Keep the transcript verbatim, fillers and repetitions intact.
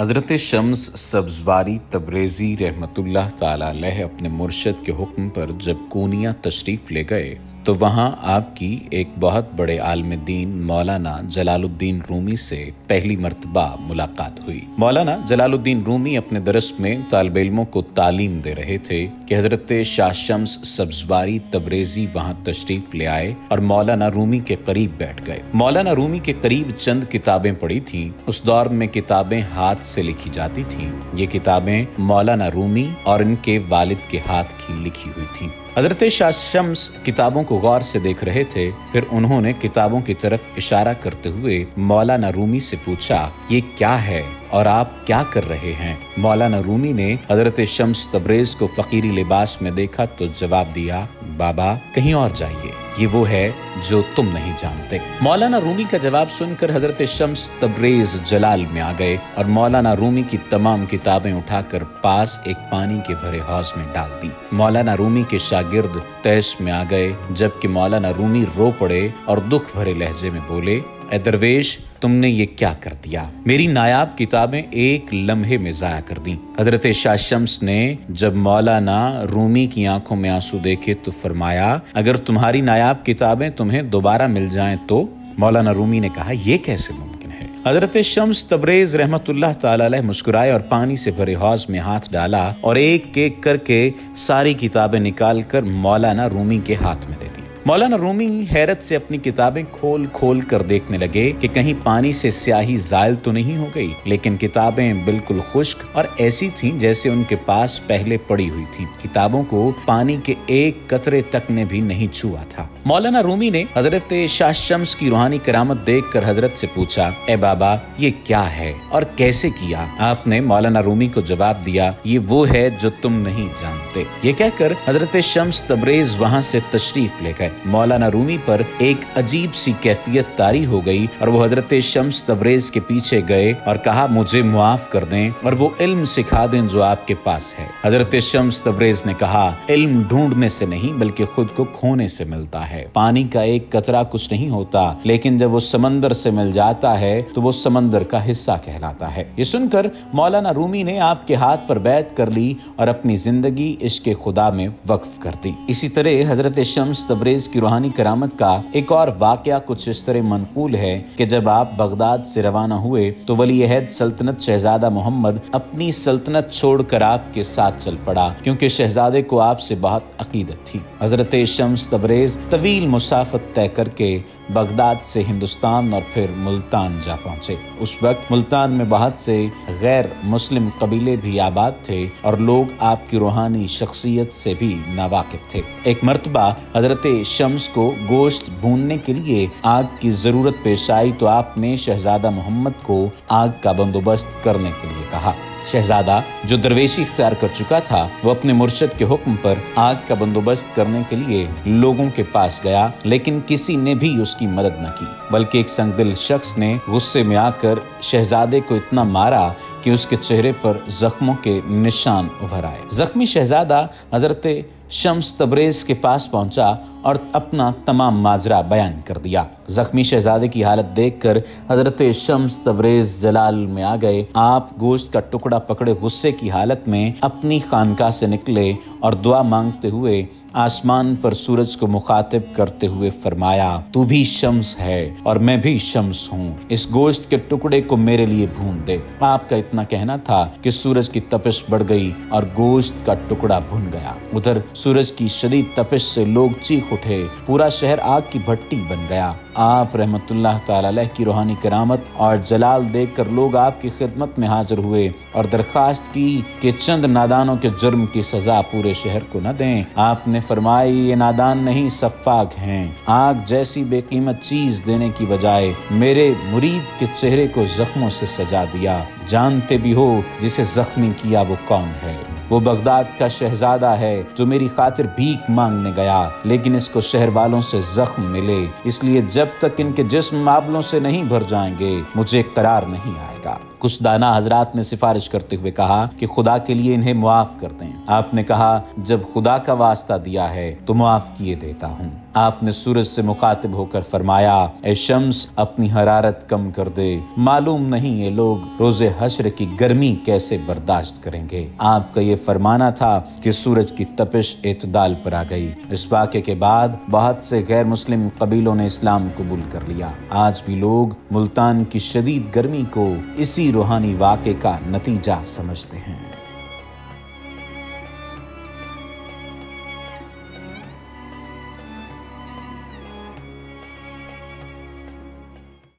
हज़रत शम्स सब्ज़वारी तबरेज़ी रहमतुल्लाह ताला अलैह अपने मुर्शद के हुक्म पर जब कोनिया तशरीफ़ ले गए तो वहाँ आपकी एक बहुत बड़े आलम दीन मौलाना जलालुद्दीन रूमी से पहली मरतबा मुलाकात हुई। मौलाना जलालुद्दीन रूमी अपने दरस में तालिबे इल्मों को तालीम दे रहे थे कि हज़रत शाह शम्स सब्ज़वारी तबरेज़ी वहाँ तशरीफ़ ले आए और मौलाना रूमी के करीब बैठ गए। मौलाना रूमी के करीब चंद किताबें पढ़ी थी। उस दौर में किताबें हाथ से लिखी जाती थी। ये किताबें मौलाना रूमी और इनके वालिद के हाथ की लिखी हुई थी। हज़रत शाह शम्स किताबों को गौर से देख रहे थे, फिर उन्होंने किताबों की तरफ इशारा करते हुए मौलाना रूमी से पूछा, ये क्या है और आप क्या कर रहे हैं? मौलाना रूमी ने हज़रत शम्स तबरेज़ को फकीरी लिबास में देखा तो जवाब दिया, बाबा कहीं और जाइए, ये वो है जो तुम नहीं जानते। मौलाना रूमी का जवाब सुनकर हज़रत शम्स तबरेज़ जलाल में आ गए और मौलाना रूमी की तमाम किताबें उठाकर पास एक पानी के भरे हौज में डाल दी। मौलाना रूमी के शागिर्द तैश में आ गए, जबकि मौलाना रूमी रो पड़े और दुख भरे लहजे में बोले, ए दरवेश, तुमने ये क्या कर दिया? मेरी नायाब किताबें एक लम्हे में जाया कर दी। हजरत शाह शम्स ने जब मौलाना रूमी की आंखों में आंसू देखे तो फरमाया, अगर तुम्हारी नायाब किताबें तुम्हें दोबारा मिल जाएं तो? मौलाना रूमी ने कहा, ये कैसे मुमकिन है? हजरत शम्स तबरेज़ रहमतुल्लाह ताला अलैह मुस्कुराए और पानी से भरे हौज में हाथ डाला और एक एक करके सारी किताबें निकाल कर मौलाना रूमी के हाथ में दे दी। मौलाना रूमी हैरत से अपनी किताबें खोल खोल कर देखने लगे कि कहीं पानी से स्याही जायल तो नहीं हो गई, लेकिन किताबें बिल्कुल खुश्क और ऐसी थीं जैसे उनके पास पहले पड़ी हुई थीं। किताबों को पानी के एक कतरे तक ने भी नहीं छुआ था। मौलाना रूमी ने हजरत शाह शम्स की रूहानी करामत देख कर हजरत से पूछा, ए बाबा, ये क्या है और कैसे किया आपने? मौलाना रूमी को जवाब दिया, ये वो है जो तुम नहीं जानते। ये कहकर हजरत शम्स तबरेज़ वहाँ से तशरीफ ले गए। मौलाना रूमी पर एक अजीब सी कैफियत तारी हो गई और वो हजरत शम्स तबरेज़ के पीछे गए और कहा, मुझे मुआफ कर दें और वो इल्म सिखा दें जो आपके पास है। हजरत शम्स तबरेज़ ने कहा, इल्म ढूंढने से नहीं बल्कि खुद को खोने से मिलता है। पानी का एक कतरा कुछ नहीं होता, लेकिन जब वो समंदर से मिल जाता है तो वो समंदर का हिस्सा कहलाता है। ये सुनकर मौलाना रूमी ने आपके हाथ पर बैत कर ली और अपनी जिंदगी इश्क खुदा में वक्फ कर दी। इसी तरह हजरत शम्स तबरेज़ की रूहानी करामत का एक और वाकया कुछ इस तरह मनकूल है कि जब आप बगदाद से रवाना हुए तो वली अहद सल्तनत शहजादा मोहम्मद अपनी सल्तनत छोड़कर आपके साथ चल पड़ा, क्योंकि शहजादे को आपसे बहुत अकीदत थी। हजरत शम्स तबरेज़ तवील मुसाफत तय करके बगदाद से हिंदुस्तान और फिर मुल्तान जा पहुंचे। उस वक्त मुल्तान में बहुत से गैर मुस्लिम कबीले भी आबाद थे और लोग आपकी रूहानी शख्सियत से भी नावाकिफ थे। एक मरतबा हजरत शम्स को गोश्त भूनने के लिए आग की जरूरत पेश आई तो आपने शहजादा मोहम्मद को आग का बंदोबस्त करने के लिए कहा। शहजादा जो दरवेशी इख्तियार कर चुका था वो अपने मुर्शद के हुक्म पर आग का बंदोबस्त करने के लिए लोगों के पास गया, लेकिन किसी ने भी उसकी मदद न की, बल्कि एक संगदिल शख्स ने गुस्से में आकर शहजादे को इतना मारा कि उसके चेहरे पर जख्मों के निशान उभर आए। जख्मी शहजादा हजरत शम्स तबरेज़ के पास पहुंचा और अपना तमाम माजरा बयान कर दिया। जख्मी शहजादे की हालत देखकर हजरत शम्स तबरेज़ जलाल में आ गए। आप गोश्त का टुकड़ा पकड़े गुस्से की हालत में अपनी खानका से निकले और दुआ मांगते हुए आसमान पर सूरज को मुखातिब करते हुए फरमाया, तू भी शम्स है और मैं भी शम्स हूँ, इस गोश्त के टुकड़े को मेरे लिए भून दे। आपका इतना कहना था कि सूरज की तपिश बढ़ गई और गोश्त का टुकड़ा भुन गया। उधर सूरज की शदीद तपिश से लोग चीख उठे, पूरा शहर आग की भट्टी बन गया। आप रहमतुल्लाह ताला अलैह की रूहानी करामत और जलाल देखकर लोग आपकी खिदमत में हाजिर हुए और दरख्वास्त की कि चंद नादानों के जुर्म की सजा पूरे शहर को न दें। आपने फरमाया, ये नादान नहीं सफाक हैं। आग जैसी बेकीमत चीज देने की बजाय मेरे मुरीद के चेहरे को जख्मों से सजा दिया। जानते भी हो जिसे जख्मी किया वो कौन है? वो बगदाद का शहजादा है जो मेरी खातिर भीख मांगने गया, लेकिन इसको शहर वालों से जख्म मिले, इसलिए जब तक इनके जिस्म मामलों से नहीं भर जाएंगे मुझे करार नहीं आएगा। कुछ दाना हजरात ने सिफारिश करते हुए कहा कि खुदा के लिए इन्हें मुआफ कर दें। आपने कहा, जब खुदा का वास्ता दिया है तो मुआफ किए देता हूँ। आपने सूरज से मुखातिब होकर फरमाया, ए शम्स अपनी हरारत कम कर दे। मालूम नहीं ये लोग रोजे हश्र की गर्मी कैसे बर्दाश्त करेंगे। आपका ये फरमाना था कि सूरज की तपिश एतदाल पर आ गई। इस वाक़े के बाद बहुत से गैर मुस्लिम कबीलों ने इस्लाम कबूल कर लिया। आज भी लोग मुल्तान की शदीद गर्मी को इसी रूहानी वाक़े का नतीजा समझते हैं।